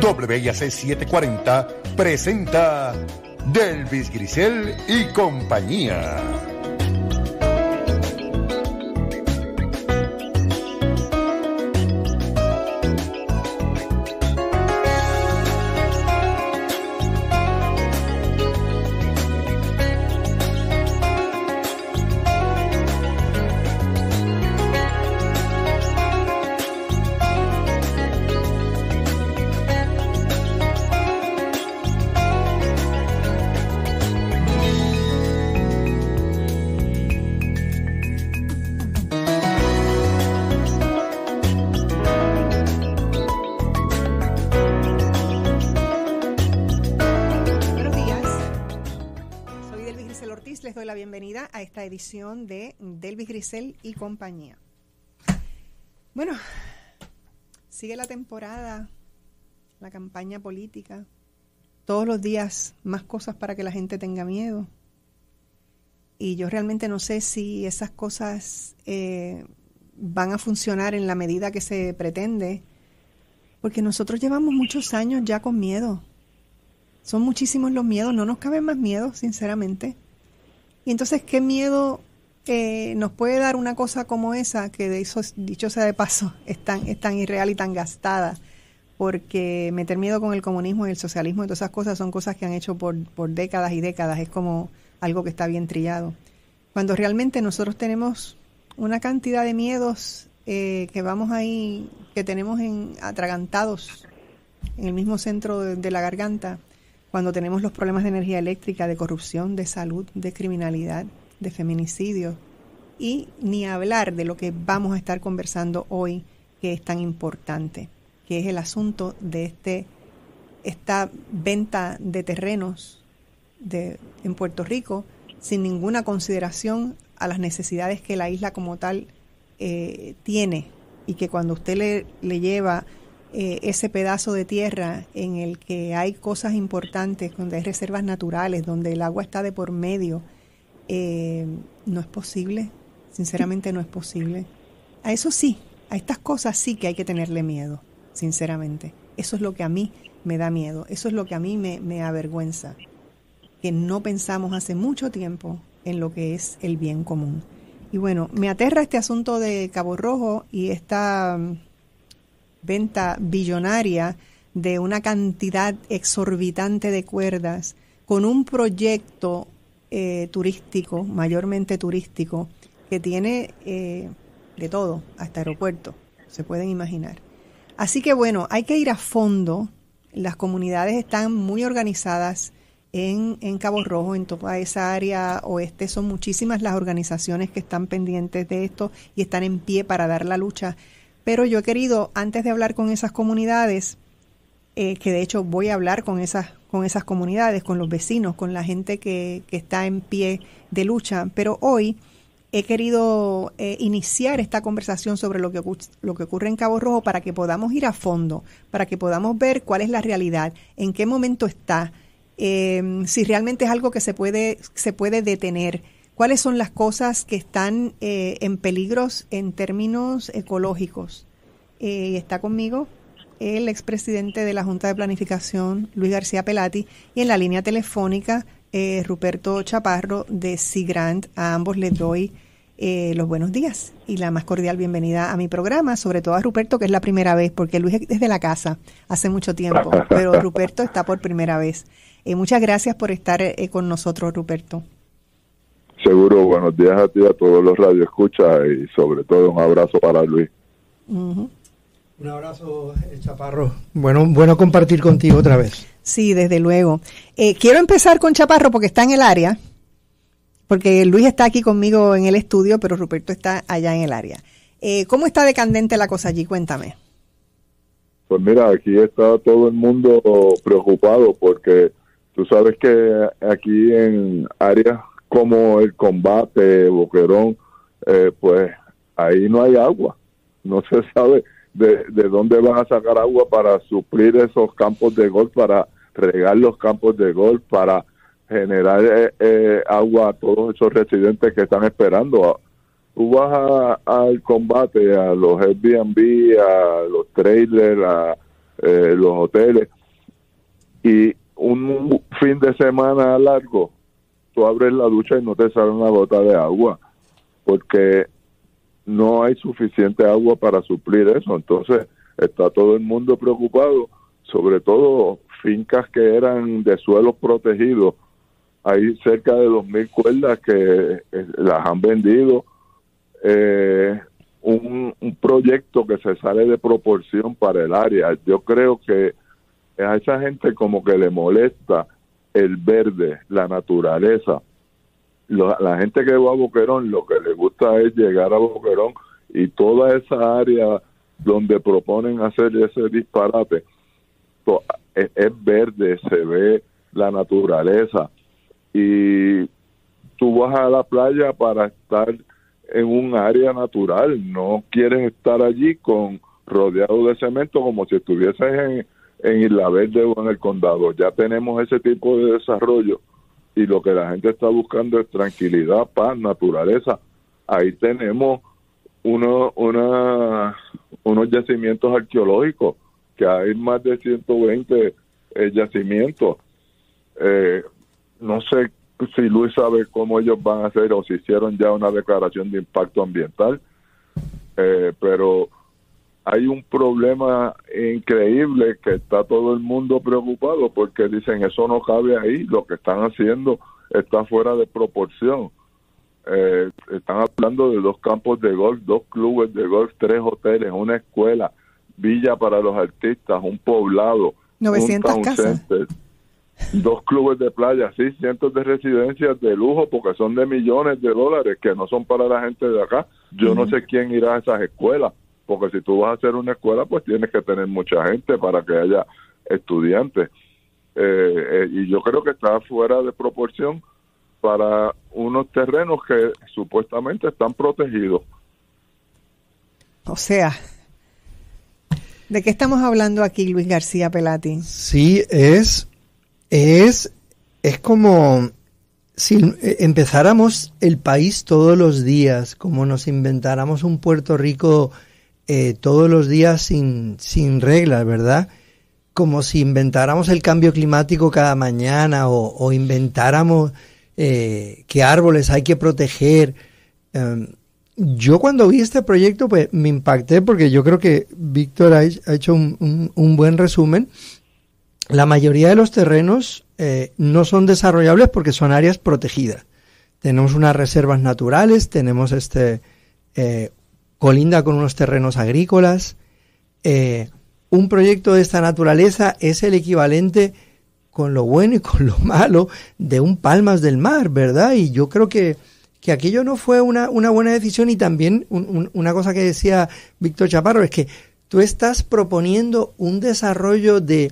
WIAC 740 presenta Delvis Griselle y compañía. La bienvenida a esta edición de Delvis Griselle y compañía. Bueno, sigue la temporada, la campaña política, todos los días más cosas para que la gente tenga miedo. Y yo realmente no sé si esas cosas van a funcionar en la medida que se pretende, porque nosotros llevamos muchos años ya con miedo. Son muchísimos los miedos, no nos caben más miedos, sinceramente. Y entonces, ¿qué miedo nos puede dar una cosa como esa, que de eso, dicho sea de paso, es tan irreal y tan gastada? Porque meter miedo con el comunismo y el socialismo y todas esas cosas son cosas que han hecho por décadas y décadas. Es como algo que está bien trillado. Cuando realmente nosotros tenemos una cantidad de miedos que tenemos atragantados en el mismo centro de la garganta, cuando tenemos los problemas de energía eléctrica, de corrupción, de salud, de criminalidad, de feminicidio, y ni hablar de lo que vamos a estar conversando hoy, que es tan importante, que es el asunto de esta venta de terrenos en Puerto Rico sin ninguna consideración a las necesidades que la isla como tal tiene, y que cuando usted le lleva ese pedazo de tierra en el que hay cosas importantes, donde hay reservas naturales, donde el agua está de por medio, no es posible, sinceramente no es posible. A eso sí, a estas cosas sí que hay que tenerle miedo, sinceramente. Eso es lo que a mí me da miedo, eso es lo que a mí me avergüenza, que no pensamos hace mucho tiempo en lo que es el bien común. Y bueno, me aterra este asunto de Cabo Rojo y esta venta billonaria de una cantidad exorbitante de cuerdas con un proyecto turístico, mayormente turístico, que tiene de todo, hasta aeropuerto, se pueden imaginar. Así que bueno, hay que ir a fondo. Las comunidades están muy organizadas en Cabo Rojo, en toda esa área oeste. Son muchísimas las organizaciones que están pendientes de esto y están en pie para dar la lucha. Pero yo he querido, antes de hablar con esas comunidades, que de hecho voy a hablar con esas comunidades, con los vecinos, con la gente que está en pie de lucha, pero hoy he querido iniciar esta conversación sobre lo que ocurre en Cabo Rojo, para que podamos ir a fondo, para que podamos ver cuál es la realidad, en qué momento está, si realmente es algo que se puede detener. ¿Cuáles son las cosas que están en peligros en términos ecológicos? Está conmigo el expresidente de la Junta de Planificación, Luis García Pelatti, y en la línea telefónica, Ruperto Chaparro de Sea Grant. A ambos les doy los buenos días y la más cordial bienvenida a mi programa, sobre todo a Ruperto, que es la primera vez, porque Luis es de la casa hace mucho tiempo, pero Ruperto está por primera vez. Muchas gracias por estar con nosotros, Ruperto. Seguro, buenos días a ti, a todos los radioescuchas, y sobre todo un abrazo para Luis. Uh-huh. Un abrazo, Chaparro. Bueno compartir contigo otra vez. Sí, desde luego. Quiero empezar con Chaparro porque está en el área, porque Luis está aquí conmigo en el estudio, pero Ruperto está allá en el área. ¿Cómo está de candente la cosa allí? Cuéntame. Pues mira, aquí está todo el mundo preocupado porque tú sabes que aquí en áreas como el Combate, Boquerón, pues ahí no hay agua. No se sabe de dónde van a sacar agua para suplir esos campos de golf, para regar los campos de golf, para generar agua a todos esos residentes que están esperando. Tú vas al Combate, a los Airbnb, a los trailers, a los hoteles, y un fin de semana largo, tú abres la ducha y no te sale una gota de agua, porque no hay suficiente agua para suplir eso. Entonces está todo el mundo preocupado, sobre todo fincas que eran de suelos protegidos. Hay cerca de 2.000 cuerdas que las han vendido. Un proyecto que se sale de proporción para el área. Yo creo que a esa gente como que le molesta el verde, la naturaleza. La gente que va a Boquerón, lo que le gusta es llegar a Boquerón y toda esa área donde proponen hacer ese disparate. Es verde, se ve la naturaleza. Y tú vas a la playa para estar en un área natural, no quieres estar allí con rodeado de cemento como si estuvieses en Isla Verde o en el Condado. Ya tenemos ese tipo de desarrollo y lo que la gente está buscando es tranquilidad, paz, naturaleza. Ahí tenemos unos yacimientos arqueológicos, que hay más de 120 yacimientos. No sé si Luis sabe cómo ellos van a hacer o si hicieron ya una declaración de impacto ambiental, pero hay un problema increíble que está todo el mundo preocupado porque dicen eso no cabe ahí, lo que están haciendo está fuera de proporción. Están hablando de 2 campos de golf, 2 clubes de golf, 3 hoteles, una escuela, villa para los artistas, un poblado, 900 un town center, casas. 2 clubes de playa, sí, cientos de residencias de lujo porque son de millones de dólares que no son para la gente de acá. Yo no sé quién irá a esas escuelas, porque si tú vas a hacer una escuela pues tienes que tener mucha gente para que haya estudiantes. Y yo creo que está fuera de proporción para unos terrenos que supuestamente están protegidos. O sea, ¿de qué estamos hablando aquí, Luis García Pelatti? Sí, es como si empezáramos el país todos los días, como nos inventáramos un Puerto Rico todos los días sin reglas, ¿verdad? Como si inventáramos el cambio climático cada mañana o inventáramos qué árboles hay que proteger. Yo cuando vi este proyecto pues me impacté porque yo creo que Víctor ha hecho un buen resumen. La mayoría de los terrenos no son desarrollables porque son áreas protegidas. Tenemos unas reservas naturales, tenemos colinda con unos terrenos agrícolas. Un proyecto de esta naturaleza es el equivalente, con lo bueno y con lo malo, de un Palmas del Mar, ¿verdad? Y yo creo que aquello no fue una buena decisión. Y también una cosa que decía Víctor Chaparro es que tú estás proponiendo un desarrollo de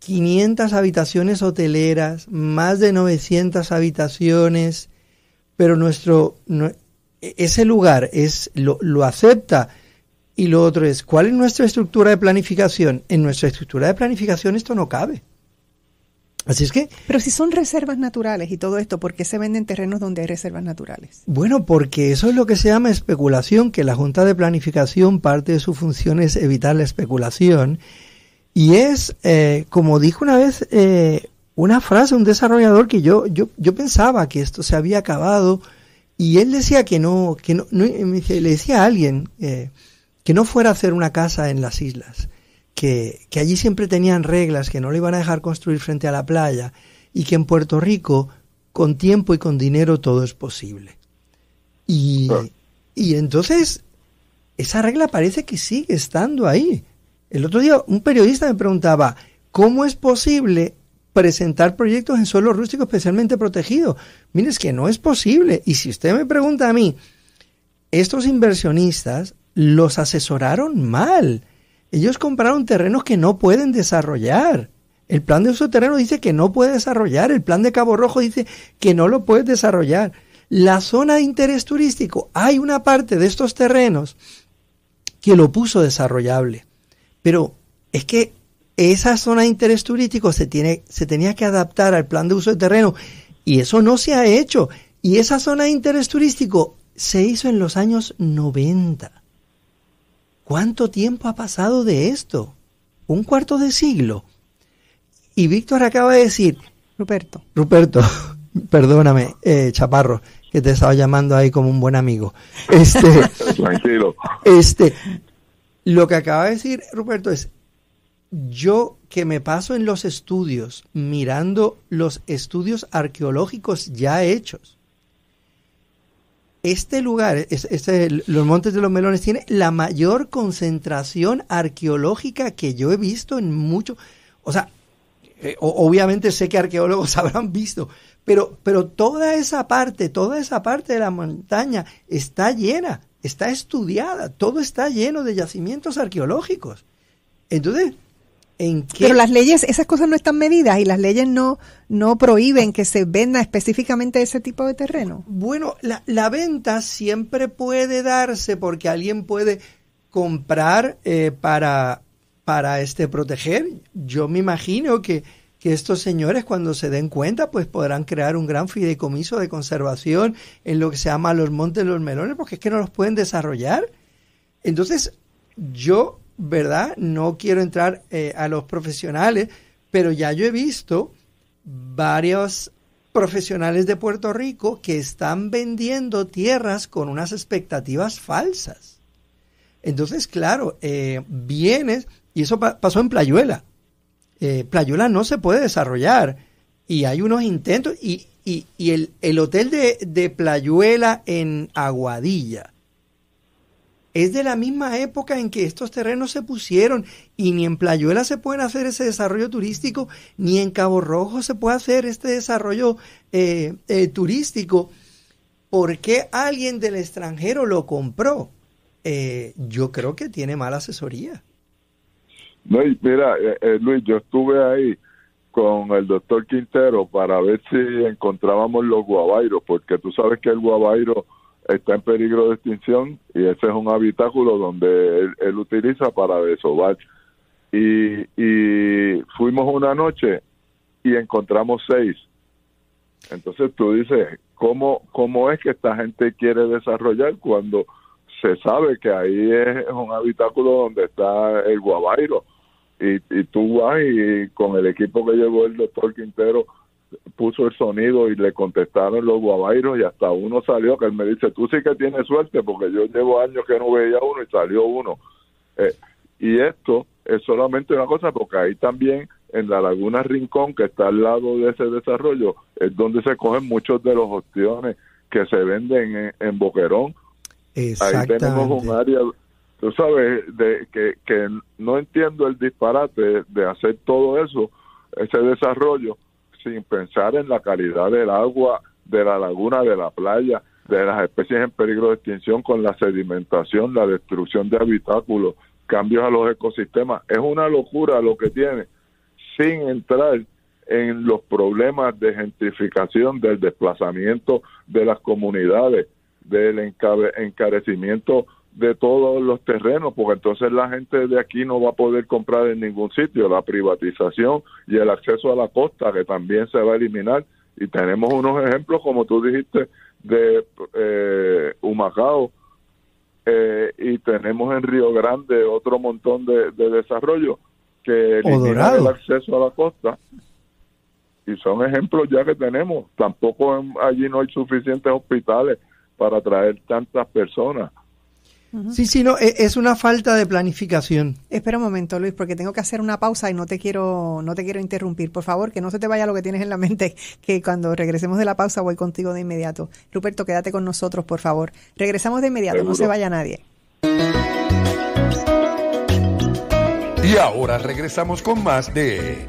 500 habitaciones hoteleras, más de 900 habitaciones, pero ese lugar lo acepta. Y lo otro es, ¿cuál es nuestra estructura de planificación? En nuestra estructura de planificación esto no cabe. Así es que... Pero si son reservas naturales y todo esto, ¿por qué se venden terrenos donde hay reservas naturales? Bueno, porque eso es lo que se llama especulación, que la Junta de Planificación, parte de su función es evitar la especulación. Y es, como dijo una vez una frase, un desarrollador que yo pensaba que esto se había acabado, y él decía que no le decía a alguien que no fuera a hacer una casa en las islas, que allí siempre tenían reglas, que no le iban a dejar construir frente a la playa, y que en Puerto Rico, con tiempo y con dinero, todo es posible. Y entonces, esa regla parece que sigue estando ahí. El otro día un periodista me preguntaba, ¿cómo es posible presentar proyectos en suelo rústico especialmente protegido? Mire, es que no es posible. Y si usted me pregunta a mí, estos inversionistas los asesoraron mal. Ellos compraron terrenos que no pueden desarrollar. El plan de uso de terreno dice que no puede desarrollar. El plan de Cabo Rojo dice que no lo puede desarrollar. La zona de interés turístico, hay una parte de estos terrenos que lo puso desarrollable. Pero es que esa zona de interés turístico se tenía que adaptar al plan de uso de terreno, y eso no se ha hecho. Y esa zona de interés turístico se hizo en los años 90. ¿Cuánto tiempo ha pasado de esto? un cuarto de siglo. Y Víctor acaba de decir, Ruperto, perdóname, Chaparro, que te estaba llamando ahí como un buen amigo. Tranquilo. Lo que acaba de decir Ruperto es, yo que me paso en los estudios, mirando los estudios arqueológicos ya hechos, este lugar, los Montes de los Melones, tiene la mayor concentración arqueológica que yo he visto en mucho. O sea, obviamente sé que arqueólogos habrán visto, pero toda esa parte de la montaña está llena, está estudiada, todo está lleno de yacimientos arqueológicos. Entonces, ¿en qué? Pero las leyes, esas cosas no están medidas y las leyes no prohíben que se venda específicamente ese tipo de terreno. Bueno, la venta siempre puede darse porque alguien puede comprar para proteger. Yo me imagino que estos señores, cuando se den cuenta, pues podrán crear un gran fideicomiso de conservación en lo que se llama los Montes de los Melones, porque es que no los pueden desarrollar. Entonces, yo, ¿verdad?, no quiero entrar a los profesionales, pero ya yo he visto varios profesionales de Puerto Rico que están vendiendo tierras con unas expectativas falsas. Entonces, claro, vienes, y eso pasó en Playuela. Playuela no se puede desarrollar y hay unos intentos, y el hotel de Playuela en Aguadilla es de la misma época en que estos terrenos se pusieron, y ni en Playuela se pueden hacer ese desarrollo turístico, ni en Cabo Rojo se puede hacer este desarrollo turístico, porque alguien del extranjero lo compró. Yo creo que tiene mala asesoría. No, mira, Luis, yo estuve ahí con el doctor Quintero para ver si encontrábamos los guabairos, porque tú sabes que el guabairo está en peligro de extinción y ese es un habitáculo donde él utiliza para desovar. Y fuimos una noche y encontramos 6. Entonces tú dices, ¿cómo es que esta gente quiere desarrollar cuando se sabe que ahí es un habitáculo donde está el guabairo? Y tú vas y con el equipo que llevó el doctor Quintero puso el sonido y le contestaron los guabairos, y hasta uno salió, que él me dice, tú sí que tienes suerte, porque yo llevo años que no veía uno y salió uno. Y esto es solamente una cosa, porque ahí también en la Laguna Rincón, que está al lado de ese desarrollo, es donde se cogen muchos de los ostiones que se venden en Boquerón. Ahí tenemos un área, tú sabes, que no entiendo el disparate de hacer todo eso, ese desarrollo, sin pensar en la calidad del agua, de la laguna, de la playa, de las especies en peligro de extinción con la sedimentación, la destrucción de habitáculos, cambios a los ecosistemas. Es una locura lo que tiene, sin entrar en los problemas de gentrificación, del desplazamiento de las comunidades, del encarecimiento de todos los terrenos, porque entonces la gente de aquí no va a poder comprar en ningún sitio, la privatización y el acceso a la costa, que también se va a eliminar. Y tenemos unos ejemplos, como tú dijiste, de Humacao, y tenemos en Río Grande otro montón de desarrollo que eliminan el acceso a la costa. Y son ejemplos ya que tenemos. Tampoco allí no hay suficientes hospitales para atraer tantas personas. Sí, no, es una falta de planificación. Espera un momento, Luis, porque tengo que hacer una pausa y no te quiero interrumpir. Por favor, que no se te vaya lo que tienes en la mente, que cuando regresemos de la pausa voy contigo de inmediato. Ruperto, quédate con nosotros, por favor. Regresamos de inmediato, seguro. No se vaya nadie. Y ahora regresamos con más de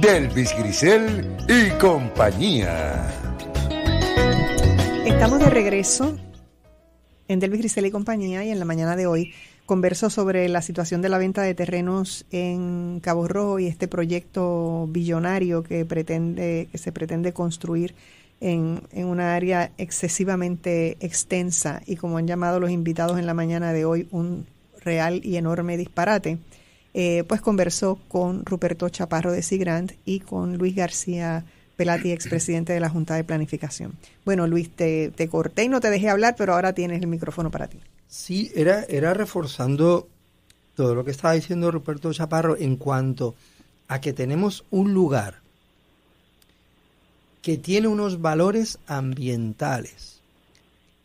Delvis Griselle y compañía. Estamos de regreso en Delvis Griselle y compañía, y en la mañana de hoy converso sobre la situación de la venta de terrenos en Cabo Rojo y este proyecto billonario que se pretende construir en una área excesivamente extensa y, como han llamado los invitados en la mañana de hoy, un real y enorme disparate. Pues converso con Ruperto Chaparro de Sea Grant y con Luis García Pelatti, expresidente de la Junta de Planificación. Bueno, Luis, te corté y no te dejé hablar, pero ahora tienes el micrófono para ti. Sí, era reforzando todo lo que estaba diciendo Ruperto Chaparro en cuanto a que tenemos un lugar que tiene unos valores ambientales,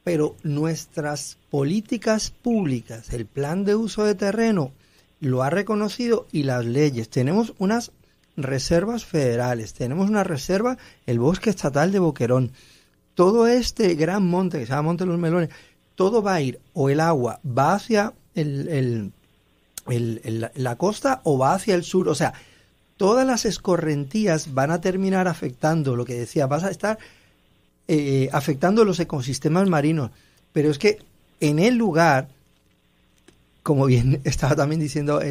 pero nuestras políticas públicas, el plan de uso de terreno, lo ha reconocido y las leyes. Tenemos unas reservas federales, tenemos una reserva, el bosque estatal de Boquerón. Todo este gran monte, que se llama Monte de los Melones, todo va a ir, o el agua va hacia la costa o va hacia el sur. O sea, todas las escorrentías van a terminar afectando, lo que decía, vas a estar afectando los ecosistemas marinos. Pero es que en el lugar, como bien estaba también diciendo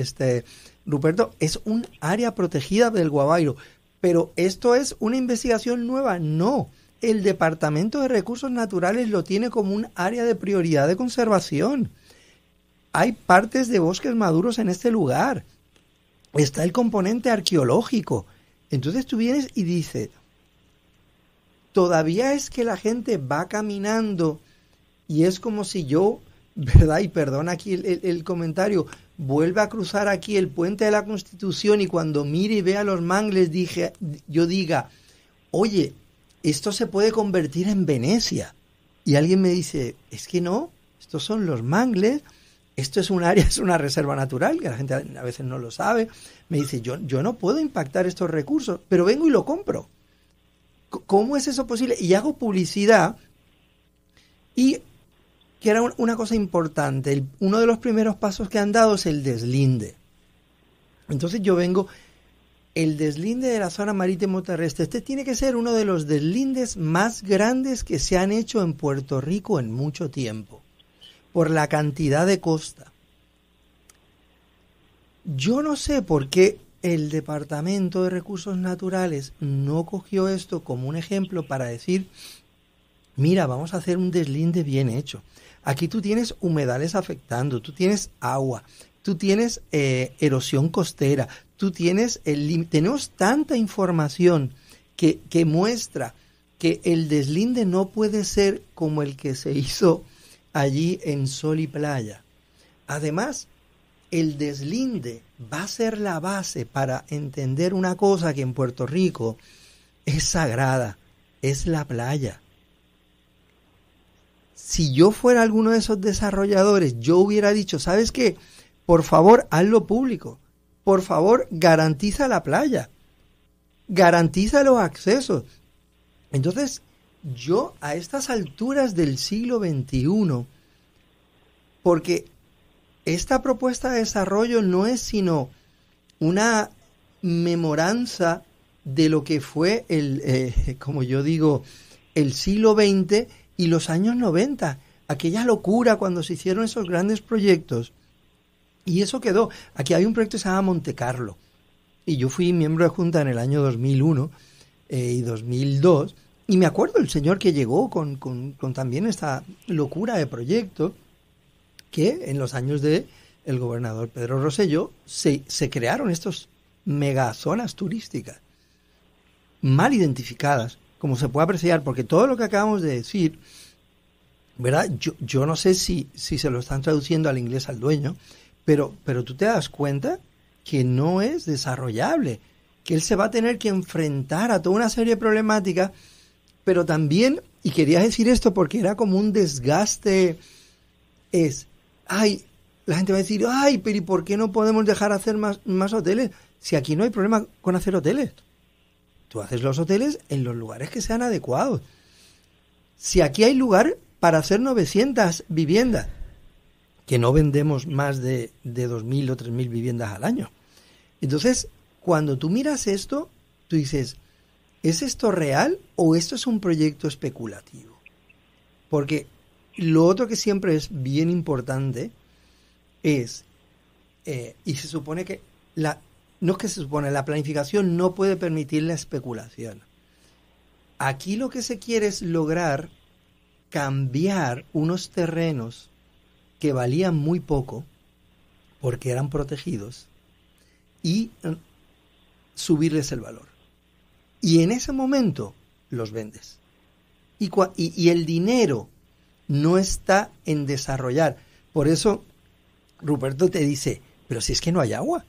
Ruperto, es un área protegida del Guabairo. Pero esto es una investigación nueva, no. El Departamento de Recursos Naturales lo tiene como un área de prioridad de conservación. Hay partes de bosques maduros en este lugar. Está el componente arqueológico. Entonces tú vienes y dices, todavía es que la gente va caminando y es como si yo, ¿verdad? Y perdona aquí el comentario, vuelve a cruzar aquí el puente de la Constitución y cuando mire y vea los mangles yo diga, oye, esto se puede convertir en Venecia. Y alguien me dice, es que no, estos son los mangles, esto es un área, es una reserva natural, que la gente a veces no lo sabe. Me dice, yo no puedo impactar estos recursos, pero vengo y lo compro. ¿Cómo es eso posible? Y hago publicidad. Y que era una cosa importante, uno de los primeros pasos que han dado es el deslinde. Entonces yo vengo, el deslinde de la zona marítimo terrestre, este tiene que ser uno de los deslindes más grandes que se han hecho en Puerto Rico en mucho tiempo, por la cantidad de costa. Yo no sé por qué el Departamento de Recursos Naturales no cogió esto como un ejemplo para decir, mira, vamos a hacer un deslinde bien hecho. Aquí tú tienes humedales afectando, tú tienes agua, tú tienes erosión costera, tú tienes tenemos tanta información que muestra que el deslinde no puede ser como el que se hizo allí en Sol y Playa. Además, el deslinde va a ser la base para entender una cosa que en Puerto Rico es sagrada, es la playa. Si yo fuera alguno de esos desarrolladores, yo hubiera dicho, ¿sabes qué? Por favor, hazlo público. Por favor, garantiza la playa. Garantiza los accesos. Entonces, yo a estas alturas del siglo XXI, porque esta propuesta de desarrollo no es sino una memoranza de lo que fue como yo digo, el siglo XX, y los años 90, aquella locura cuando se hicieron esos grandes proyectos, y eso quedó. Aquí hay un proyecto que se llama Monte Carlo, y yo fui miembro de Junta en el año 2001 y 2002, y me acuerdo el señor que llegó con también esta locura de proyecto, que en los años del gobernador Pedro Rosselló se crearon estas megazonas turísticas, mal identificadas, como se puede apreciar, porque todo lo que acabamos de decir, ¿verdad? Yo no sé si se lo están traduciendo al inglés al dueño, pero tú te das cuenta que no es desarrollable, que él se va a tener que enfrentar a toda una serie de problemáticas, pero también, y quería decir esto porque era como un desgaste, la gente va a decir, pero ¿y por qué no podemos dejar hacer más hoteles? Si aquí no hay problema con hacer hoteles. Tú haces los hoteles en los lugares que sean adecuados. Si aquí hay lugar para hacer 900 viviendas, que no vendemos más de 2.000 o 3.000 viviendas al año. Entonces, cuando tú miras esto, tú dices, ¿es esto real o esto es un proyecto especulativo? Porque lo otro que siempre es bien importante es, y se supone que la planificación no puede permitir la especulación. Aquí lo que se quiere es lograr cambiar unos terrenos que valían muy poco porque eran protegidos y subirles el valor. Y en ese momento los vendes. Y el dinero no está en desarrollar. Por eso Ruperto te dice, Pero si es que no hay agua,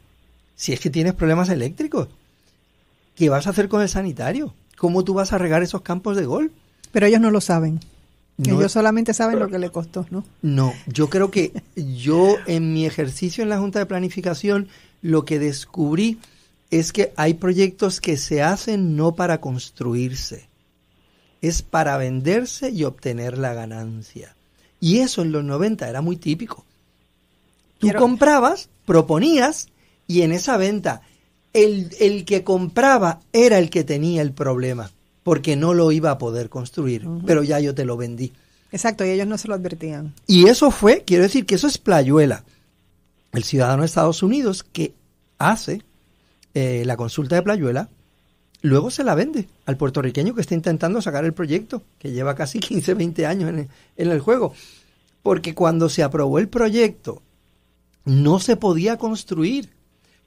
si es que tienes problemas eléctricos, ¿qué vas a hacer con el sanitario? ¿Cómo tú vas a regar esos campos de golf? Pero ellos no lo saben. No, ellos solamente saben lo que le costó, ¿no? No, yo creo que yo en mi ejercicio en la Junta de Planificación lo que descubrí es que hay proyectos que se hacen no para construirse, es para venderse y obtener la ganancia. Y eso en los 90 era muy típico. Tú comprabas, proponías, y en esa venta el que compraba era el que tenía el problema, porque no lo iba a poder construir, pero ya yo te lo vendí. Exacto, y ellos no se lo advertían. Y eso fue, quiero decir que eso es Playuela, el ciudadano de Estados Unidos que hace la consulta de Playuela, luego se la vende al puertorriqueño que está intentando sacar el proyecto, que lleva casi 15, 20 años en el juego. Porque cuando se aprobó el proyecto, no se podía construir,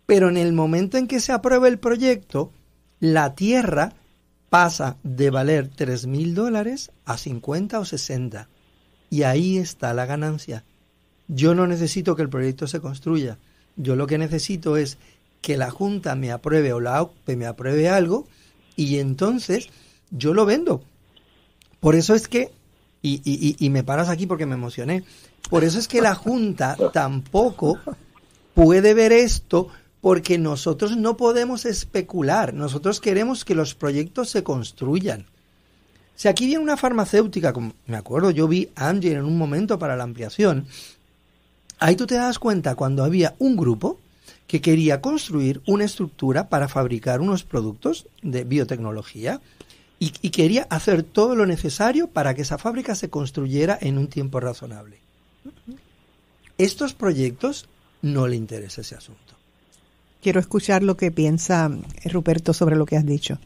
pero en el momento en que se aprueba el proyecto, la tierra pasa de valer $3,000 a 50 o 60. Y ahí está la ganancia. Yo no necesito que el proyecto se construya. Yo lo que necesito es que la Junta me apruebe o la AUPE me apruebe algo y entonces yo lo vendo. Por eso es que, y me paras aquí porque me emocioné, por eso es que la Junta tampoco puede ver esto, porque nosotros no podemos especular. Nosotros queremos que los proyectos se construyan. Si aquí viene una farmacéutica, como me acuerdo, yo vi Amgen en un momento para la ampliación, ahí tú te das cuenta cuando había un grupo que quería construir una estructura para fabricar unos productos de biotecnología y quería hacer todo lo necesario para que esa fábrica se construyera en un tiempo razonable. Estos proyectos no le interesa ese asunto. Quiero escuchar lo que piensa Ruperto sobre lo que has dicho.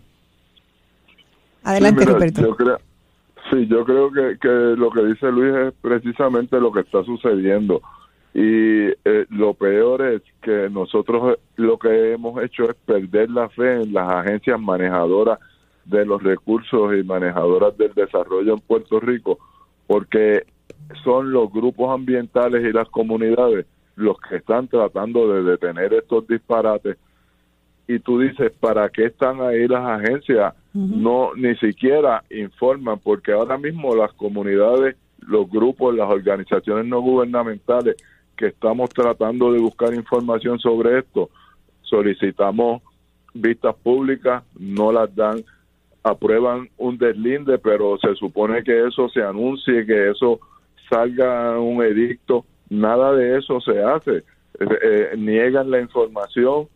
Adelante, sí, mira, Ruperto. Yo creo que lo que dice Luis es precisamente lo que está sucediendo. Y lo peor es que nosotros lo que hemos hecho es perder la fe en las agencias manejadoras de los recursos y manejadoras del desarrollo en Puerto Rico, porque son los grupos ambientales y las comunidades los que están tratando de detener estos disparates. Y tú dices, ¿para qué están ahí las agencias? No, ni siquiera informan, porque ahora mismo las comunidades, los grupos, las organizaciones no gubernamentales que estamos tratando de buscar información sobre esto, solicitamos vistas públicas, no las dan, aprueban un deslinde, pero se supone que eso se anuncie, que eso salga un edicto. Nada de eso se hace. Niegan la información.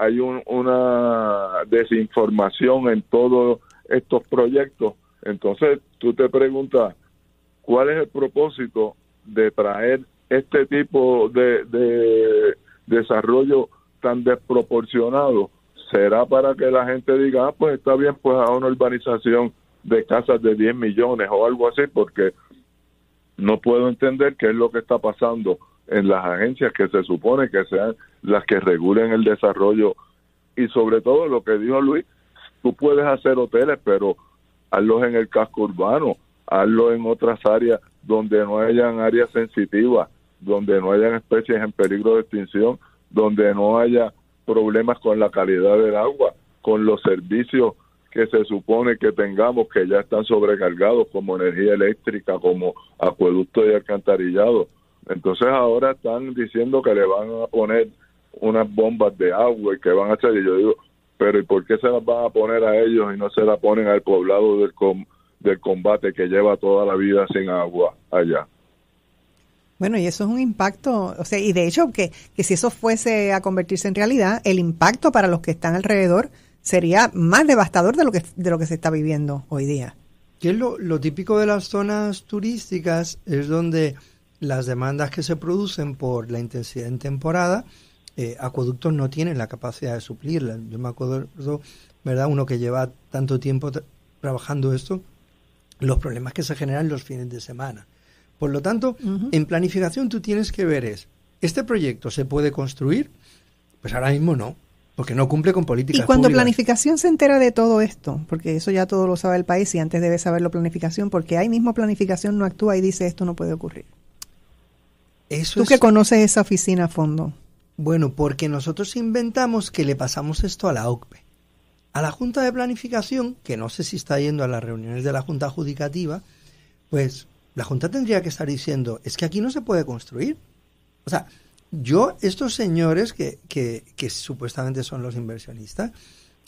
Hay una desinformación en todos estos proyectos. Entonces, tú te preguntas, ¿cuál es el propósito de traer este tipo de desarrollo tan desproporcionado? ¿Será para que la gente diga, pues está bien, pues a una urbanización de casas de 10 millones o algo así? Porque no puedo entender qué es lo que está pasando en las agencias que se supone que sean las que regulen el desarrollo. Y sobre todo lo que dijo Luis, tú puedes hacer hoteles, pero hazlos en el casco urbano, hazlos en otras áreas donde no hayan áreas sensitivas, donde no hayan especies en peligro de extinción, donde no haya problemas con la calidad del agua, con los servicios que se supone que tengamos, que ya están sobrecargados, como energía eléctrica, como acueducto y alcantarillado. Entonces ahora están diciendo que le van a poner unas bombas de agua y que van a hacer, y yo digo, pero ¿y por qué se las van a poner a ellos y no se las ponen al poblado del combate que lleva toda la vida sin agua allá? Bueno, y eso es un impacto, o sea, y de hecho que si eso fuese a convertirse en realidad, el impacto para los que están alrededor sería más devastador de lo que se está viviendo hoy día. Que lo típico de las zonas turísticas es donde las demandas que se producen por la intensidad en temporada, acueductos no tienen la capacidad de suplirla. Yo me acuerdo, ¿verdad? Uno que lleva tanto tiempo trabajando esto, los problemas que se generan los fines de semana. Por lo tanto, en planificación tú tienes que ver ¿este proyecto se puede construir? Pues ahora mismo no, porque no cumple con políticas públicas. Y cuando planificación se entera de todo esto, porque eso ya todo lo sabe el país y antes debe saberlo planificación, porque ahí mismo planificación no actúa y dice esto no puede ocurrir. Tú que conoces esa oficina a fondo. Bueno, porque nosotros inventamos que le pasamos esto a la OCPE, a la Junta de Planificación, que no sé si está yendo a las reuniones de la Junta Adjudicativa. Pues la Junta tendría que estar diciendo, es que aquí no se puede construir. O sea, yo, estos señores que supuestamente son los inversionistas,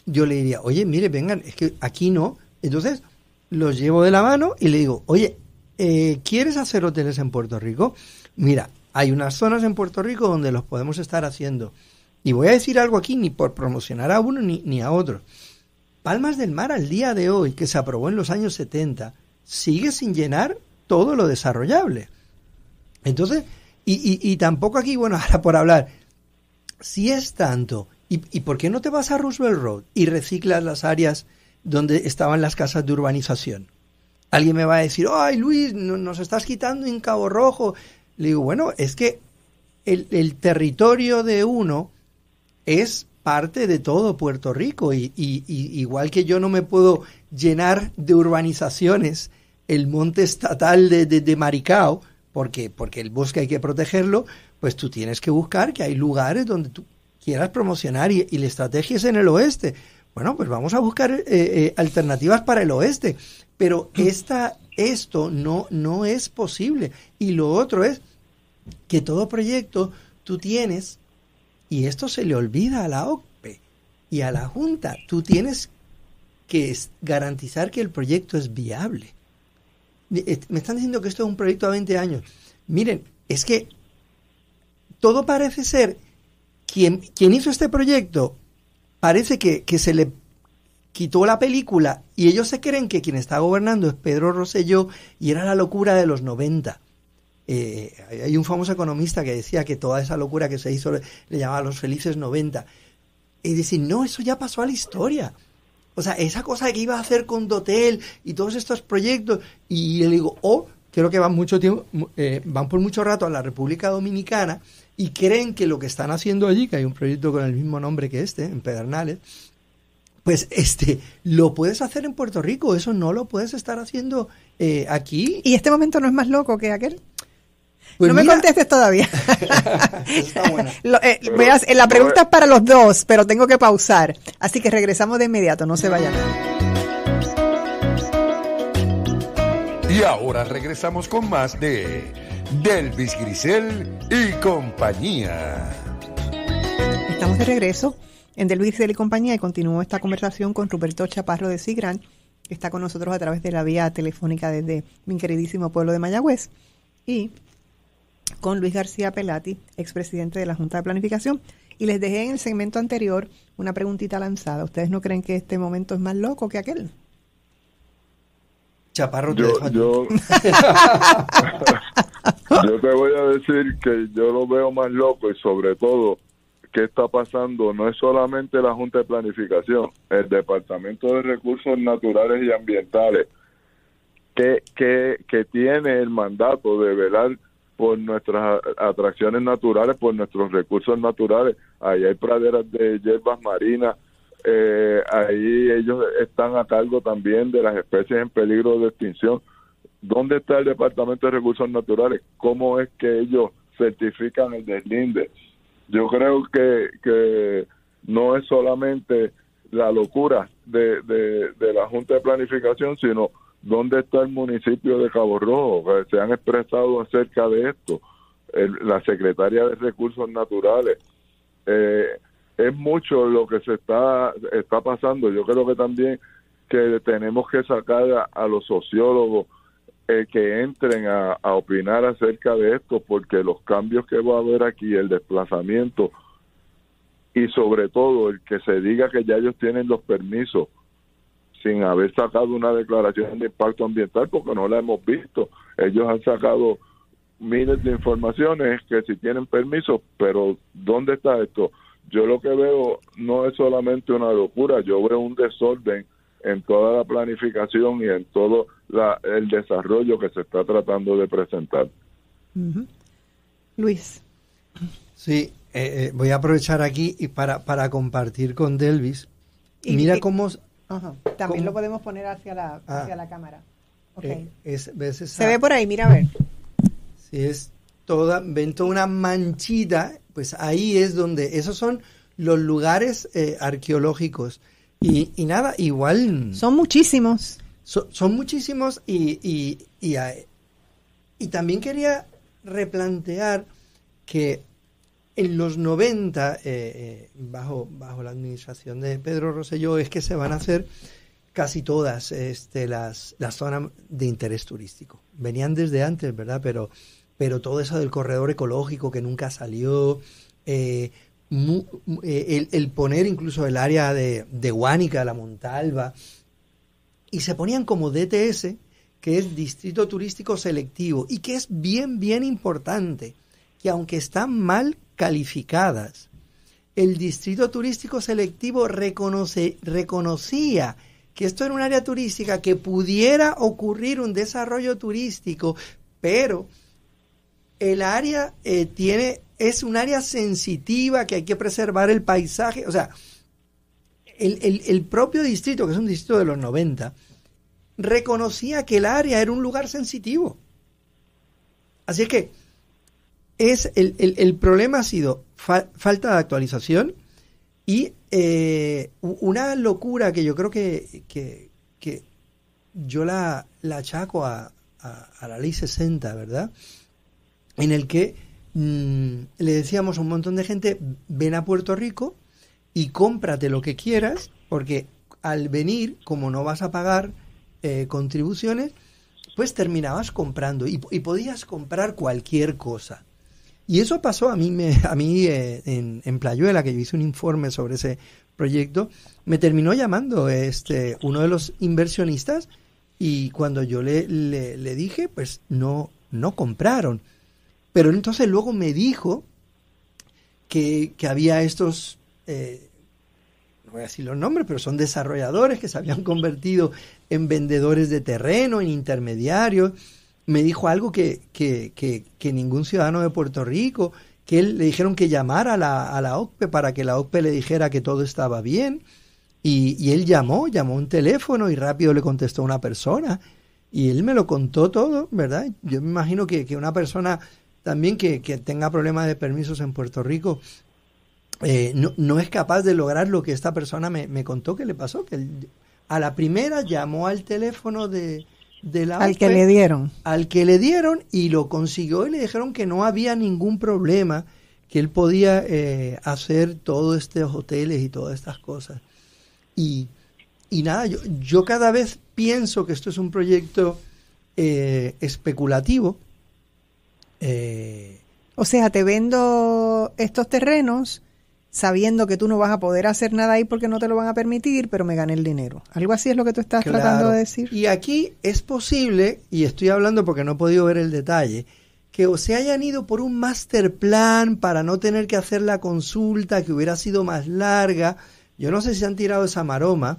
yo le diría, oye, mire, vengan, es que aquí no. Entonces, los llevo de la mano y le digo, oye, ¿quieres hacer hoteles en Puerto Rico? Mira, hay unas zonas en Puerto Rico donde los podemos estar haciendo. Y voy a decir algo aquí, ni por promocionar a uno ni a otro. Palmas del Mar, al día de hoy, que se aprobó en los años 70, sigue sin llenar todo lo desarrollable. Entonces, y tampoco aquí, bueno, ahora por hablar, si es tanto, ¿y por qué no te vas a Roosevelt Road y reciclas las áreas donde estaban las casas de urbanización? Alguien me va a decir, ay Luis, nos estás quitando en Cabo Rojo. Le digo, bueno, es que el territorio de uno es parte de todo Puerto Rico y igual que yo no me puedo llenar de urbanizaciones el monte estatal de Maricao, porque el bosque hay que protegerlo, pues tú tienes que buscar que hay lugares donde tú quieras promocionar y la estrategia es en el oeste. Bueno, pues vamos a buscar alternativas para el oeste, pero esto no es posible. Y lo otro es que todo proyecto tú tienes, y esto se le olvida a la OCPE y a la Junta, tú tienes que garantizar que el proyecto es viable. Me están diciendo que esto es un proyecto a 20 años. Miren, es que todo parece ser, quien hizo este proyecto parece que se le quitó la película y ellos se creen que quien está gobernando es Pedro Rosselló y era la locura de los 90. Hay un famoso economista que decía que toda esa locura que se hizo le llamaba los felices 90. Es decir, no, eso ya pasó a la historia. O sea, esa cosa de que iba a hacer con Dotel y todos estos proyectos, y le digo, creo que van mucho tiempo, van por mucho rato a la República Dominicana y creen que lo que están haciendo allí, que hay un proyecto con el mismo nombre que este, en Pedernales, pues lo puedes hacer en Puerto Rico, eso no lo puedes estar haciendo aquí. ¿Y este momento no es más loco que aquel? Pues no, mira, me contestes todavía. Está buena. La pregunta es para los dos, pero tengo que pausar. Así que regresamos de inmediato, no se vayan. Y ahora regresamos con más de Delvis Griselle y compañía. Estamos de regreso en Delvis Griselle y compañía y continúo esta conversación con Ruperto Chaparro de Sea Grant, que está con nosotros a través de la vía telefónica desde mi queridísimo pueblo de Mayagüez. Y con Luis García Pelatti, expresidente de la Junta de Planificación. Y les dejé en el segmento anterior una preguntita lanzada. ¿Ustedes no creen que este momento es más loco que aquel? Chaparro, yo te voy a decir que yo lo veo más loco, y sobre todo, ¿qué está pasando? No es solamente la Junta de Planificación, el Departamento de Recursos Naturales y Ambientales, que tiene el mandato de velar por nuestras atracciones naturales, por nuestros recursos naturales. Ahí hay praderas de hierbas marinas, ahí ellos están a cargo también de las especies en peligro de extinción. ¿Dónde está el Departamento de Recursos Naturales? ¿Cómo es que ellos certifican el deslinde? Yo creo que no es solamente la locura de la Junta de Planificación, sino ¿dónde está el municipio de Cabo Rojo? Se han expresado acerca de esto. La secretaria de Recursos Naturales. Es mucho lo que se está pasando. Yo creo que también que tenemos que sacar a los sociólogos que entren a opinar acerca de esto, porque los cambios que va a haber aquí, el desplazamiento y sobre todo el que se diga que ya ellos tienen los permisos sin haber sacado una declaración de impacto ambiental, porque no la hemos visto. Ellos han sacado miles de informaciones que si tienen permiso, pero ¿dónde está esto? Yo lo que veo no es solamente una locura, yo veo un desorden en toda la planificación y en todo el desarrollo que se está tratando de presentar. Uh-huh. Luis. Sí, voy a aprovechar aquí y para compartir con Delvis. Y mira cómo... Ajá. También ¿cómo? Lo podemos poner hacia la cámara. Okay. ¿Ves esa? Se ve por ahí, mira a ver. Si es toda, ven toda una manchita, pues ahí es donde, esos son los lugares arqueológicos. Y nada, igual... Son muchísimos. Son muchísimos y también quería replantear que en los 90, bajo la administración de Pedro Rosselló, es que se van a hacer casi todas las zonas de interés turístico. Venían desde antes, ¿verdad? Pero todo eso del corredor ecológico que nunca salió... el poner incluso el área de Guánica, la Montalva, y se ponían como DTS, que es Distrito Turístico Selectivo, y que es bien, bien importante, que aunque están mal calificadas, el Distrito Turístico Selectivo reconocía que esto era un área turística, que pudiera ocurrir un desarrollo turístico, pero el área es un área sensitiva, que hay que preservar el paisaje. O sea, el propio distrito, que es un distrito de los 90, reconocía que el área era un lugar sensitivo. Así que es el problema ha sido falta de actualización y una locura que yo creo que yo la achaco a la Ley 60, ¿verdad? En el que... le decíamos a un montón de gente, ven a Puerto Rico y cómprate lo que quieras, porque al venir, como no vas a pagar contribuciones, pues terminabas comprando y podías comprar cualquier cosa. Y eso pasó a mí en Playuela, que yo hice un informe sobre ese proyecto. Me terminó llamando uno de los inversionistas y cuando yo le dije, pues no compraron. Pero entonces luego me dijo que había estos, no voy a decir los nombres, pero son desarrolladores que se habían convertido en vendedores de terreno, en intermediarios. Me dijo algo que ningún ciudadano de Puerto Rico, que él, le dijeron que llamara a la OCPE para que la OCPE le dijera que todo estaba bien. Y él llamó un teléfono y rápido le contestó una persona. Y él me lo contó todo, ¿verdad? Yo me imagino que una persona... también que tenga problemas de permisos en Puerto Rico, no es capaz de lograr lo que esta persona me contó que le pasó, que a la primera llamó al teléfono de la al OCPE, que le dieron. Al que le dieron y lo consiguió y le dijeron que no había ningún problema, que él podía hacer todos estos hoteles y todas estas cosas. Y nada, yo cada vez pienso que esto es un proyecto especulativo. O sea, te vendo estos terrenos sabiendo que tú no vas a poder hacer nada ahí porque no te lo van a permitir, pero me gané el dinero. Algo así es lo que tú estás tratando de decir. Y aquí es posible, y estoy hablando porque no he podido ver el detalle, que o se hayan ido por un master plan para no tener que hacer la consulta, que hubiera sido más larga. Yo no sé si han tirado esa maroma,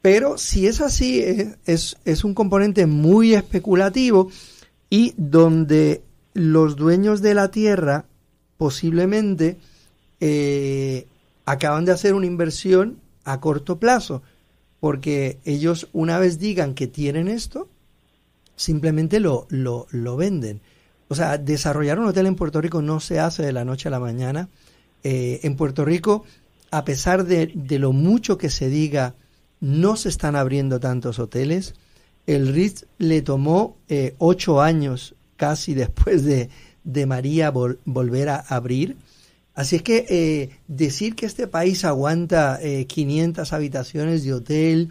pero si es así, es un componente muy especulativo y donde... los dueños de la tierra posiblemente acaban de hacer una inversión a corto plazo, porque ellos una vez digan que tienen esto, simplemente lo venden. O sea, desarrollar un hotel en Puerto Rico no se hace de la noche a la mañana. En Puerto Rico, a pesar de lo mucho que se diga, no se están abriendo tantos hoteles. El RIT le tomó 8 años casi después de María volver a abrir. Así es que decir que este país aguanta 500 habitaciones de hotel,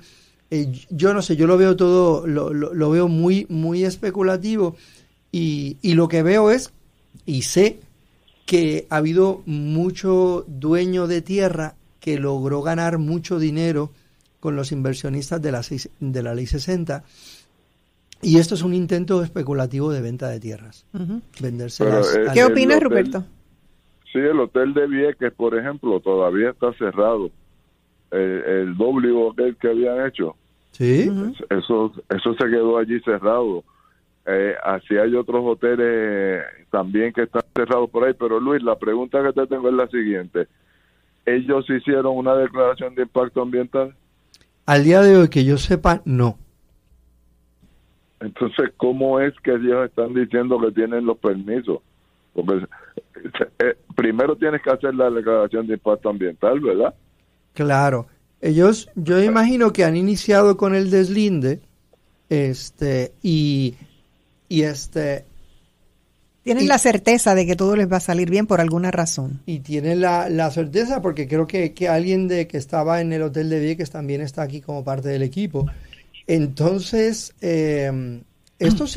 yo no sé, yo lo veo todo, lo veo muy, muy especulativo y lo que veo es, y sé, que ha habido mucho dueño de tierra que logró ganar mucho dinero con los inversionistas de la Ley 60. Y esto es un intento especulativo de venta de tierras. Uh-huh. Vendérselas. ¿Qué opinas, Ruperto? Sí, el hotel de Vieques, por ejemplo, todavía está cerrado. El doble hotel que habían hecho. Sí. Uh-huh. Eso se quedó allí cerrado. Así hay otros hoteles también que están cerrados por ahí. Pero Luis, la pregunta que te tengo es la siguiente. ¿Ellos hicieron una declaración de impacto ambiental? Al día de hoy, que yo sepa, no. Entonces, ¿cómo es que ellos están diciendo que tienen los permisos? Porque primero tienes que hacer la declaración de impacto ambiental, ¿verdad? Claro. Ellos, yo imagino que han iniciado con el deslinde, tienen la certeza de que todo les va a salir bien por alguna razón. Y tienen la certeza, porque creo que alguien que estaba en el hotel de Vieques también está aquí como parte del equipo. Entonces, esto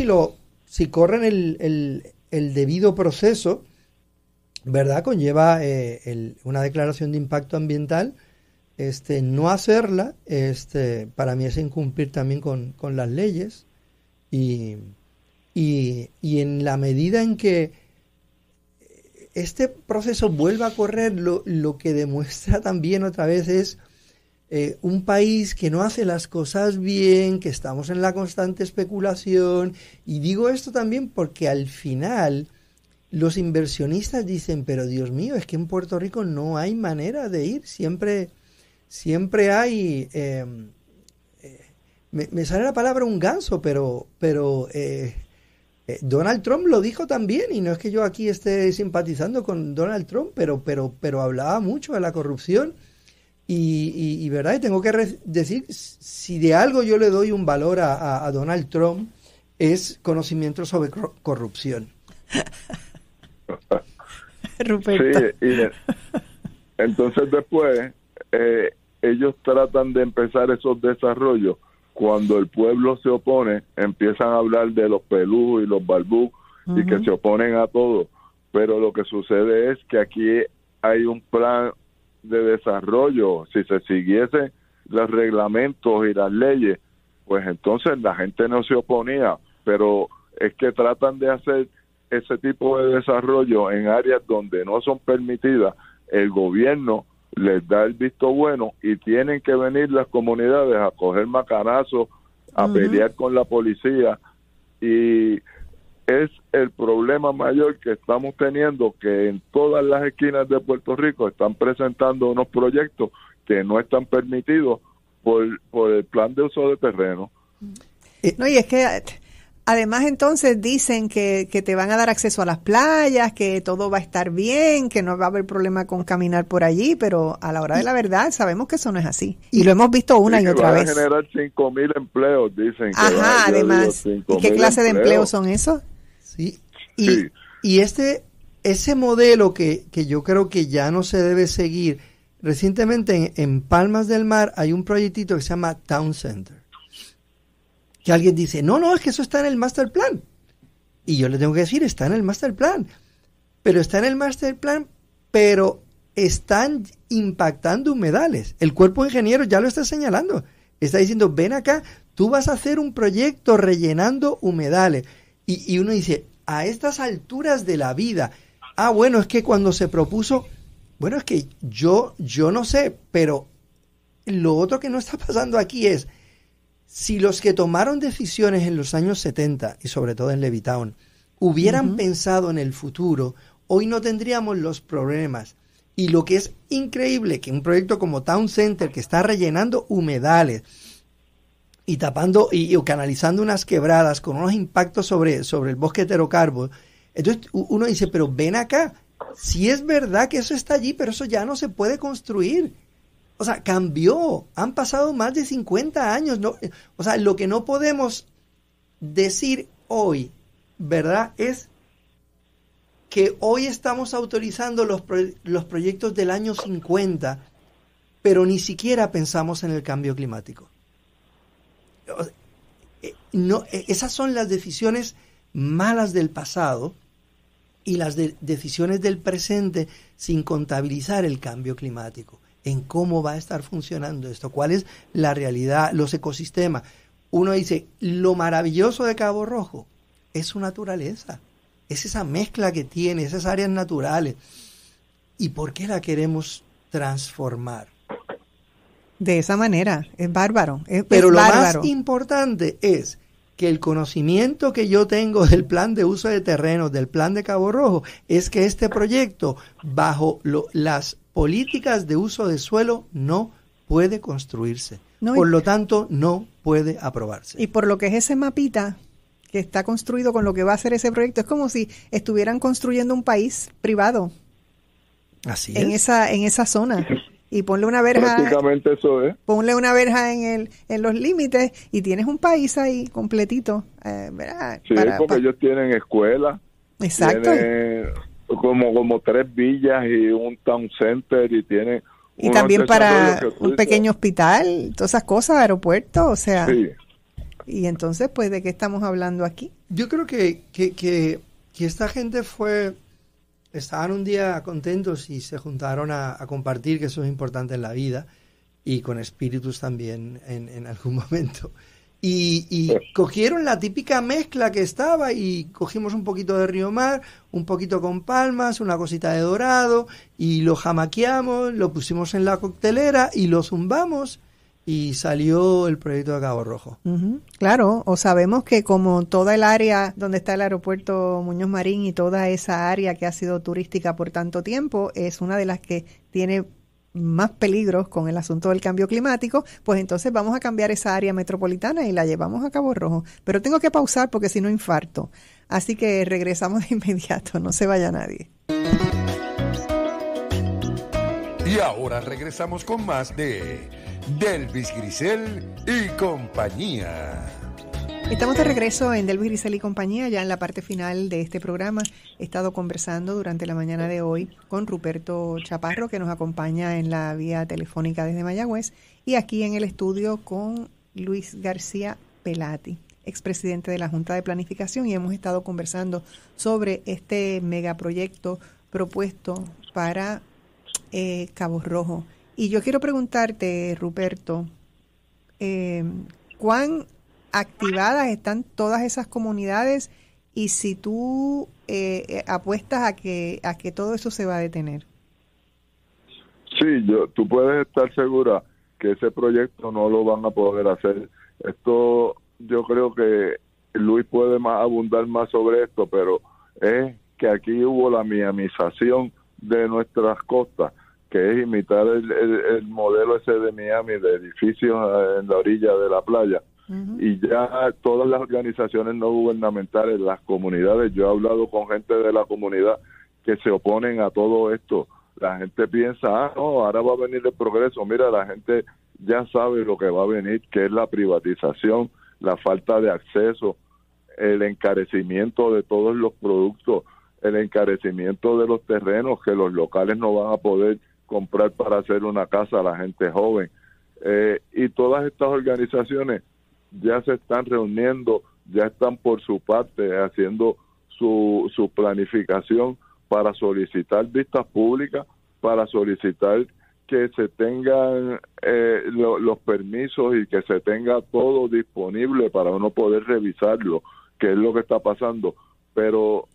si corren el debido proceso, ¿verdad? Conlleva una declaración de impacto ambiental. No hacerla, para mí es incumplir también con las leyes, y en la medida en que este proceso vuelva a correr, lo que demuestra también otra vez es un país que no hace las cosas bien, que estamos en la constante especulación. Y digo esto también porque al final los inversionistas dicen, pero Dios mío, es que en Puerto Rico no hay manera de ir, siempre hay, me sale la palabra un ganso, pero Donald Trump lo dijo también, y no es que yo aquí esté simpatizando con Donald Trump, pero hablaba mucho de la corrupción, y verdad, y tengo que decir, si de algo yo le doy un valor a Donald Trump, es conocimiento sobre corrupción. Ruperto. Sí, entonces después ellos tratan de empezar esos desarrollos. Cuando el pueblo se opone, empiezan a hablar de los pelujos y los barbú, uh-huh, y que se oponen a todo. Pero lo que sucede es que aquí hay un plan de desarrollo. Si se siguiesen los reglamentos y las leyes, pues entonces la gente no se oponía. Pero es que tratan de hacer ese tipo de desarrollo en áreas donde no son permitidas. El gobierno les da el visto bueno y tienen que venir las comunidades a coger macanazos, a, uh-huh, pelear con la policía, y es el problema mayor que estamos teniendo, que en todas las esquinas de Puerto Rico están presentando unos proyectos que no están permitidos por el plan de uso de terreno. No, y es que además entonces dicen que te van a dar acceso a las playas, que todo va a estar bien, que no va a haber problema con caminar por allí, pero a la hora de la verdad sabemos que eso no es así. Y lo hemos visto una y otra vez. Van a generar 5,000 empleos, dicen. Ajá, además. ¿Y qué clase de empleos son esos? Sí. Sí. Y ese modelo que yo creo que ya no se debe seguir. Recientemente en Palmas del Mar hay un proyectito que se llama Town Center. Que alguien dice, no, es que eso está en el master plan. Y yo le tengo que decir, está en el master plan. Pero está en el master plan, pero están impactando humedales. El cuerpo ingeniero ya lo está señalando. Está diciendo, ven acá, tú vas a hacer un proyecto rellenando humedales. Y uno dice, a estas alturas de la vida, bueno, es que cuando se propuso, bueno, es que yo no sé, pero lo otro que no está pasando aquí es, si los que tomaron decisiones en los años 70, y sobre todo en Levittown, hubieran, uh-huh, pensado en el futuro, hoy no tendríamos los problemas. Y lo que es increíble, que un proyecto como Town Center, que está rellenando humedales y tapando y canalizando unas quebradas con unos impactos sobre el bosque heterocarbo, entonces uno dice, pero ven acá, si es verdad que eso está allí, pero eso ya no se puede construir. O sea, cambió. Han pasado más de 50 años. No, o sea, lo que no podemos decir hoy, ¿verdad?, es que hoy estamos autorizando los proyectos del año 50, pero ni siquiera pensamos en el cambio climático. O sea, no, esas son las decisiones malas del pasado y las decisiones del presente sin contabilizar el cambio climático, en cómo va a estar funcionando esto, cuál es la realidad, los ecosistemas. Uno dice, lo maravilloso de Cabo Rojo es su naturaleza, es esa mezcla que tiene, esas áreas naturales. ¿Y por qué la queremos transformar de esa manera? Es bárbaro. Pero lo bárbaro. Más importante es que el conocimiento que yo tengo del plan de uso de terrenos, del plan de Cabo Rojo, es que este proyecto, bajo las políticas de uso de suelo, no puede construirse. Por lo tanto, no puede aprobarse. Y por lo que es ese mapita, que está construido con lo que va a ser ese proyecto. Es como si estuvieran construyendo un país privado. Así es. En esa zona. Y ponle una verja. Prácticamente eso es. Ponle una verja en los límites y tienes un país ahí completito. ¿Verdad? Sí, porque ellos tienen escuelas. Exacto. Tienen como 3 villas y un town center y tienen. Y también para un pequeño hospital, todas esas cosas, aeropuerto, o sea. Sí. Y entonces, pues, ¿de qué estamos hablando aquí? Yo creo que esta gente estaban un día contentos y se juntaron a compartir, que eso es importante en la vida, y con espíritus también en algún momento. Y cogieron la típica mezcla que estaba y cogimos un poquito de Río Mar, un poquito con Palmas, una cosita de Dorado, y lo jamaqueamos, lo pusimos en la coctelera y lo zumbamos. Y salió el proyecto de Cabo Rojo. Uh-huh. Claro, o sabemos que como toda el área donde está el aeropuerto Muñoz Marín y toda esa área que ha sido turística por tanto tiempo, es una de las que tiene más peligros con el asunto del cambio climático, pues entonces vamos a cambiar esa área metropolitana y la llevamos a Cabo Rojo. Pero tengo que pausar porque si no infarto. Así que regresamos de inmediato, no se vaya nadie. Y ahora regresamos con más de Delvis Griselle y compañía. Estamos de regreso en Delvis Griselle y compañía, ya en la parte final de este programa. He estado conversando durante la mañana de hoy con Ruperto Chaparro, que nos acompaña en la vía telefónica desde Mayagüez, y aquí en el estudio con Luis García Pelatti, expresidente de la Junta de Planificación, y hemos estado conversando sobre este megaproyecto propuesto para Cabo Rojo. Y yo quiero preguntarte, Ruperto, ¿cuán activadas están todas esas comunidades y si tú apuestas a que todo eso se va a detener? Sí, tú puedes estar segura que ese proyecto no lo van a poder hacer. Esto, yo creo que Luis puede abundar más sobre esto, pero es que aquí hubo la miamización de nuestras costas, que es imitar el modelo ese de Miami, de edificios en la orilla de la playa. Uh-huh. Y ya todas las organizaciones no gubernamentales, las comunidades, yo he hablado con gente de la comunidad que se oponen a todo esto. La gente piensa, no, ahora va a venir el progreso. Mira, la gente ya sabe lo que va a venir, que es la privatización, la falta de acceso, el encarecimiento de todos los productos, el encarecimiento de los terrenos, que los locales no van a poder comprar para hacer una casa a la gente joven, y todas estas organizaciones ya se están reuniendo, ya están por su parte haciendo su planificación para solicitar vistas públicas, para solicitar que se tengan los permisos y que se tenga todo disponible para uno poder revisarlo, que es lo que está pasando. Pero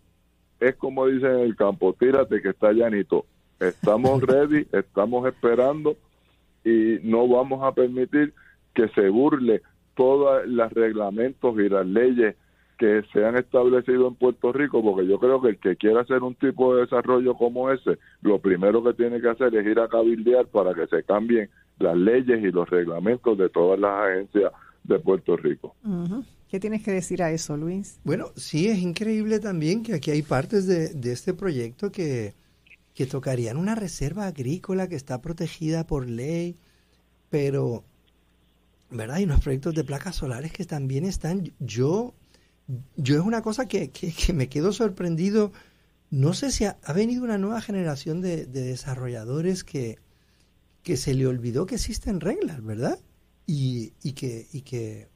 es como dicen en el campo, tírate que está llanito. Estamos ready, estamos esperando y no vamos a permitir que se burle todos los reglamentos y las leyes que se han establecido en Puerto Rico, porque yo creo que el que quiera hacer un tipo de desarrollo como ese, lo primero que tiene que hacer es ir a cabildear para que se cambien las leyes y los reglamentos de todas las agencias de Puerto Rico. Uh-huh. ¿Qué tienes que decir a eso, Luis? Bueno, sí, es increíble también que aquí hay partes de este proyecto que tocarían una reserva agrícola que está protegida por ley, pero, ¿verdad? Hay unos proyectos de placas solares que también están. Yo es una cosa que me quedo sorprendido. No sé si ha venido una nueva generación de desarrolladores que se le olvidó que existen reglas, ¿verdad? Y que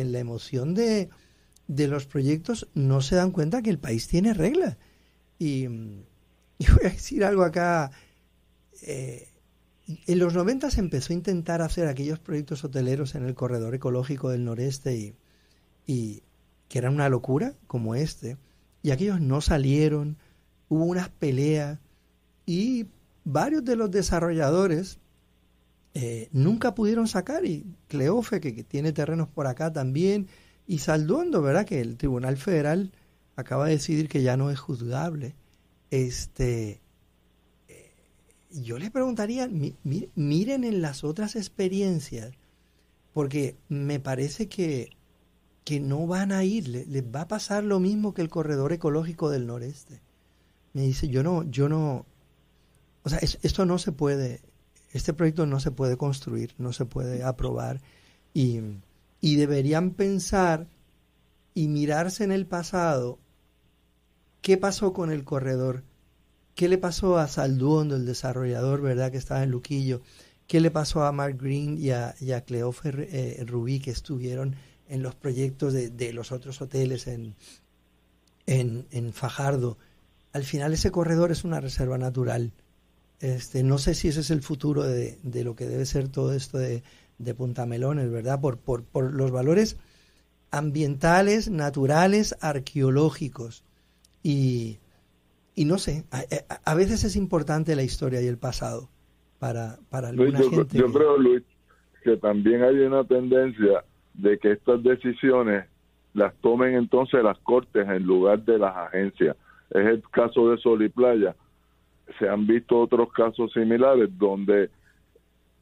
en la emoción de los proyectos no se dan cuenta que el país tiene reglas. Y voy a decir algo acá. En los 90 se empezó a intentar hacer aquellos proyectos hoteleros en el corredor ecológico del noreste y que eran una locura como este. Y aquellos no salieron, hubo unas peleas y varios de los desarrolladores nunca pudieron sacar. Y Cleofe, que tiene terrenos por acá también, y Saldondo, ¿verdad? Que el Tribunal Federal acaba de decidir que ya no es juzgable. Yo les preguntaría, miren en las otras experiencias, porque me parece que que no van a ir, les va a pasar lo mismo que el corredor ecológico del noreste. Me dice, yo no, o sea, esto no se puede, este proyecto no se puede construir, no se puede aprobar, y deberían pensar y mirarse en el pasado, ¿qué pasó con el corredor? ¿Qué le pasó a Salduondo, el desarrollador, verdad, que estaba en Luquillo? ¿Qué le pasó a Mark Green y a Cleofer Rubí, que estuvieron en los proyectos de los otros hoteles en Fajardo? Al final ese corredor es una reserva natural. No sé si ese es el futuro de lo que debe ser todo esto de Puntamelones, ¿verdad? Por los valores ambientales, naturales, arqueológicos. Y no sé, a veces es importante la historia y el pasado para alguna gente. Yo creo, Luis, que también hay una tendencia de que estas decisiones las tomen entonces las cortes en lugar de las agencias. Es el caso de Sol y Playa. Se han visto otros casos similares donde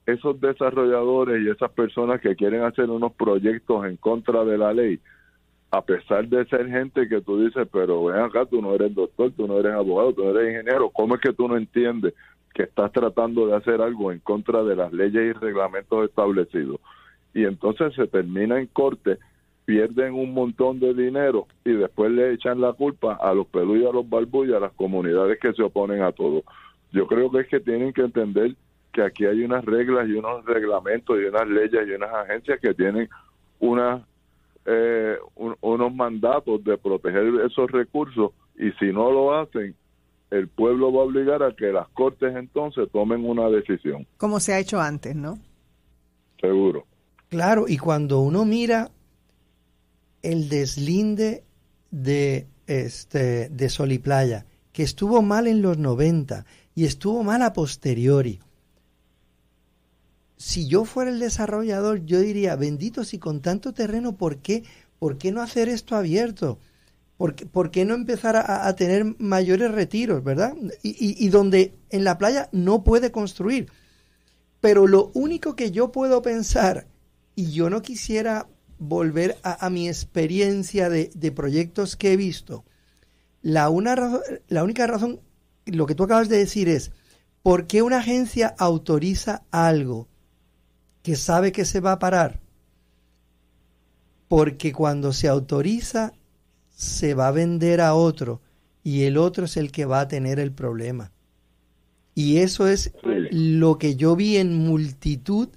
esos desarrolladores y esas personas que quieren hacer unos proyectos en contra de la ley, a pesar de ser gente que tú dices, pero ven acá, tú no eres doctor, tú no eres abogado, tú no eres ingeniero, ¿cómo es que tú no entiendes que estás tratando de hacer algo en contra de las leyes y reglamentos establecidos? Y entonces se termina en corte, pierden un montón de dinero y después le echan la culpa a los pelú y a los barbú y a las comunidades que se oponen a todo. Yo creo que es que tienen que entender que aquí hay unas reglas y unos reglamentos y unas leyes y unas agencias que tienen unos mandatos de proteger esos recursos, y si no lo hacen, el pueblo va a obligar a que las cortes entonces tomen una decisión. Como se ha hecho antes, ¿no? Seguro. Claro, y cuando uno mira el deslinde de Sol y Playa, que estuvo mal en los 90 y estuvo mal a posteriori, si yo fuera el desarrollador, yo diría, bendito, si con tanto terreno, ¿por qué no hacer esto abierto? ¿Por qué no empezar a tener mayores retiros, verdad? Y donde en la playa no puede construir. Pero lo único que yo puedo pensar, y yo no quisiera volver a mi experiencia de proyectos que he visto, la única razón, lo que tú acabas de decir es, ¿por qué una agencia autoriza algo que sabe que se va a parar? Porque cuando se autoriza, se va a vender a otro, y el otro es el que va a tener el problema. Y eso es lo que yo vi en multitud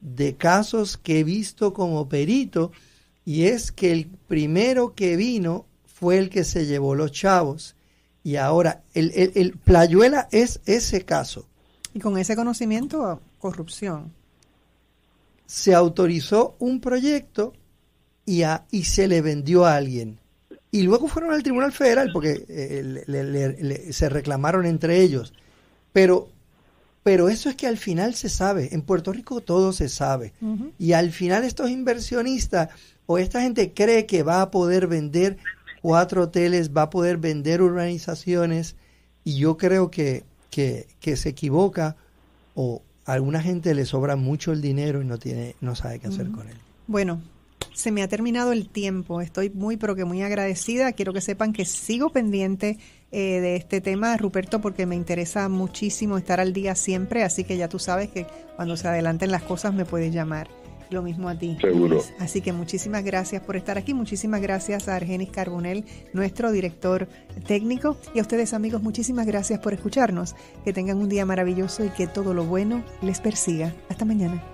de casos que he visto como perito, y es que el primero que vino fue el que se llevó los chavos, y ahora el Playuela es ese caso. Y con ese conocimiento, corrupción. Se autorizó un proyecto y se le vendió a alguien. Y luego fueron al Tribunal Federal porque se reclamaron entre ellos. Pero eso es que al final se sabe. En Puerto Rico todo se sabe. Uh-huh. Y al final estos inversionistas o esta gente cree que va a poder vender 4 hoteles, va a poder vender urbanizaciones. Y yo creo que se equivoca, o a alguna gente le sobra mucho el dinero y no sabe qué hacer, uh-huh, con él. Bueno, se me ha terminado el tiempo. Estoy muy, pero que muy agradecida. Quiero que sepan que sigo pendiente de este tema, Ruperto, porque me interesa muchísimo estar al día siempre. Así que ya tú sabes que cuando se adelanten las cosas me puedes llamar. Lo mismo a ti. Seguro. Así que muchísimas gracias por estar aquí. Muchísimas gracias a Argenis Carbonell, nuestro director técnico. Y a ustedes, amigos, muchísimas gracias por escucharnos. Que tengan un día maravilloso y que todo lo bueno les persiga. Hasta mañana.